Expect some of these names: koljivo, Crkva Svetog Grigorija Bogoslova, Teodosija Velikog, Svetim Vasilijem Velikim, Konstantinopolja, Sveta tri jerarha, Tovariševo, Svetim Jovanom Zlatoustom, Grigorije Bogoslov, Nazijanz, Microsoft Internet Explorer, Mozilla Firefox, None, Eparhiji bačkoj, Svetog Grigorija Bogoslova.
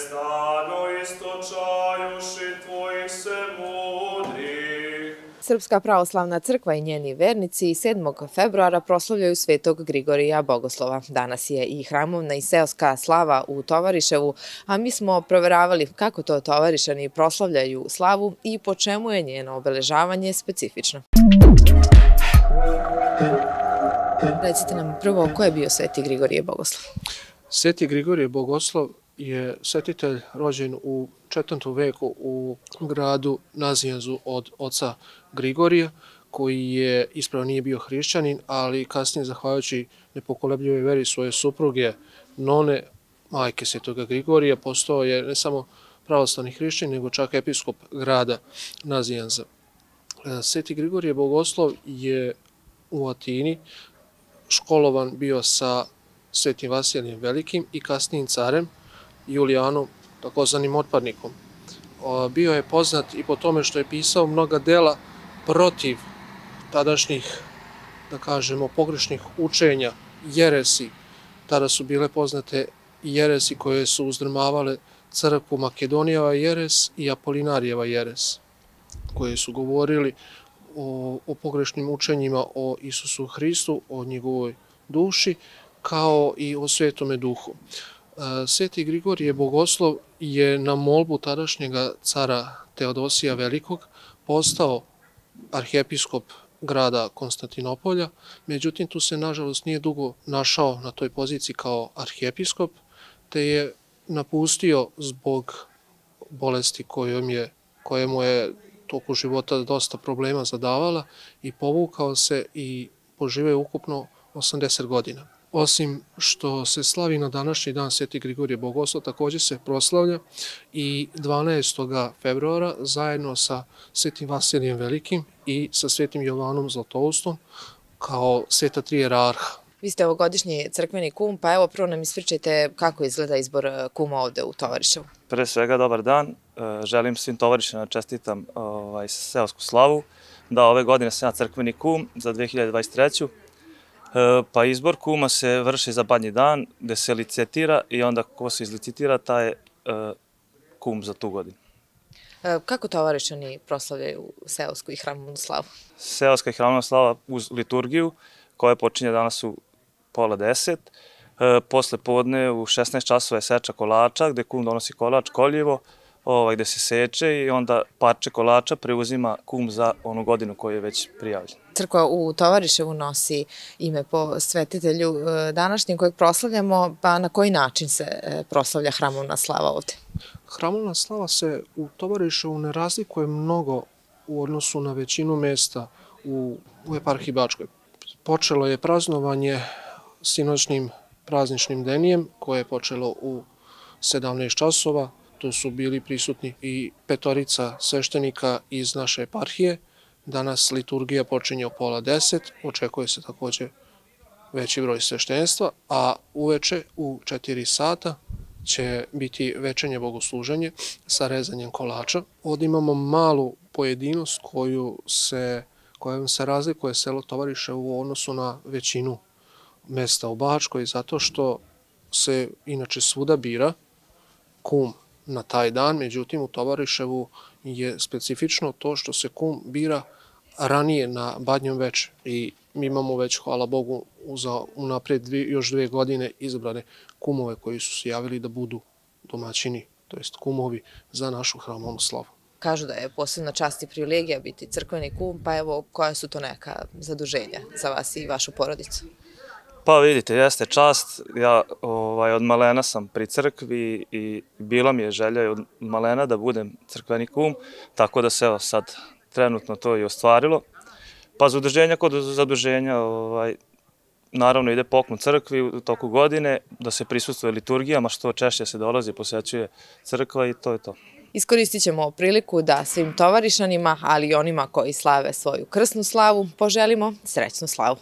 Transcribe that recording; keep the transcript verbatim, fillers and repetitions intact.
neprestano istočajuši tvojih se mudrih. Srpska pravoslavna crkva i njeni vernici sedmog februara proslavljaju Svetog Grigorija Bogoslova. Danas je i hramovna i seoska slava u Tovariševu, a mi smo proveravali kako to Tovarišani proslavljaju slavu i po čemu je njeno obeležavanje specifično. Recite nam prvo, ko je bio Sveti Grigorije Bogoslov? Sveti Grigorije Bogoslov je svetitelj rođen u četvrtom veku u gradu Nazijanzu od oca Grigorija, koji je ispravo nije bio hrišćanin, ali kasnije, zahvaljujući nepokolebljivoj veri svoje supruge None, majke Svetoga Grigorija, postao je ne samo pravoslavni hrišćanin, nego čak episkop grada Nazijanza. Sveti Grigorije Bogoslov je u Atini školovan bio sa Svetim Vasilijem Velikim i kasnijim carem Julianom, takozvanim otpadnikom. Bio je poznat i po tome što je pisao mnoga dela protiv tadašnjih, da kažemo, pogrešnih učenja, jeresi. Tada su bile poznate jeresi koje su uzdrmavale crkvu, Makedonijeva jeres i Apolinarijeva jeres, koje su govorili O, o pogrešnim učenjima o Isusu Hristu, o njegovoj duši, kao i o Svetome Duhu. Sveti Grigorije Bogoslov je na molbu tadašnjega cara Teodosija Velikog postao arhijepiskop grada Konstantinopolja, međutim tu se nažalost nije dugo našao na toj poziciji kao arhijepiskop, te je napustio zbog bolesti kojom je, kojemu je toku života dosta problema zadavala i povukao se i poživeo ukupno osamdeset godina. Osim što se slavi na današnji dan Sveti Grigorije Bogoslova, također se proslavlja i dvanaestog februara zajedno sa Svetim Vasilijem Velikim i sa Svetim Jovanom Zlatoustom kao Sveta tri jerarha. Vi ste ovogodišnji crkveni kum, pa evo prvo nam ispričajte kako izgleda izbor kuma ovde u Tovariševu. Pre svega, dobar dan. Želim svim Tovarišćanima čestitam ovaj, seosku slavu. Da, ove godine sam ja crkveni kum za dve hiljade dvadeset treću E, pa izbor kuma se vrši za badnji dan gde se licitira i onda ko se izlicitira, taj je e, kum za tu godinu. Kako Tovarišćani proslavljaju seosku i hramovnu slavu? Seoska i hramovna slava uz liturgiju koja počinje danas u pola deset. E, posle podne u šesnaest časova je seča kolača, gde kum donosi kolač, koljivo, ovaj, gde se seče i onda parče kolača preuzima kum za onu godinu koju je već prijavljen. Crkva u Tovariševu nosi ime po svetitelju današnjem kojeg proslavljamo, pa na koji način se proslavlja hramovna slava ovde? Hramovna slava se u Tovariševu ne razlikuje mnogo u odnosu na većinu mesta u, u Eparhiji Bačkoj. Počelo je praznovanje sinoćnim prazničnim denijem koje je počelo u sedamnaest časova. Tu su bili prisutni i petorica sveštenika iz naše eparhije. Danas liturgija počinje o pola deset, očekuje se također veći broj sveštenstva, a uveče u četiri sata će biti večernje bogosluženje sa rezanjem kolača. Ovdje imamo malu pojedinost koju se, kojom se razlikuje selo Tovariševo u odnosu na većinu mesta u Bačkoj, zato što se inače svuda bira kum na taj dan, međutim u Tovariševu je specifično to što se kum bira ranije na badnjom večer i mi imamo već, hvala Bogu, za unapred još dve godine izbrane kumove koji su se javili da budu domaćini, to jest kumovi za našu hramovnu slavu. Kažu da je posebna čast i privilegija biti crkveni kum, pa evo koja su to neka zaduženja za vas i vašu porodicu? Pa vidite, jeste čast. Ja ovaj, od malena sam pri crkvi i bila mi je želja od malena da budem crkveni kum, tako da se evo, sad trenutno to i ostvarilo. Pa zaduženja kod zaduženja, ovaj, naravno ide poklon crkvi u toku godine, da se prisustvuje liturgijama, što češće se dolazi, posjećuje crkva i to je to. Iskoristit ćemo priliku da svim Tovarišanima, ali i onima koji slave svoju krsnu slavu, poželimo srećnu slavu.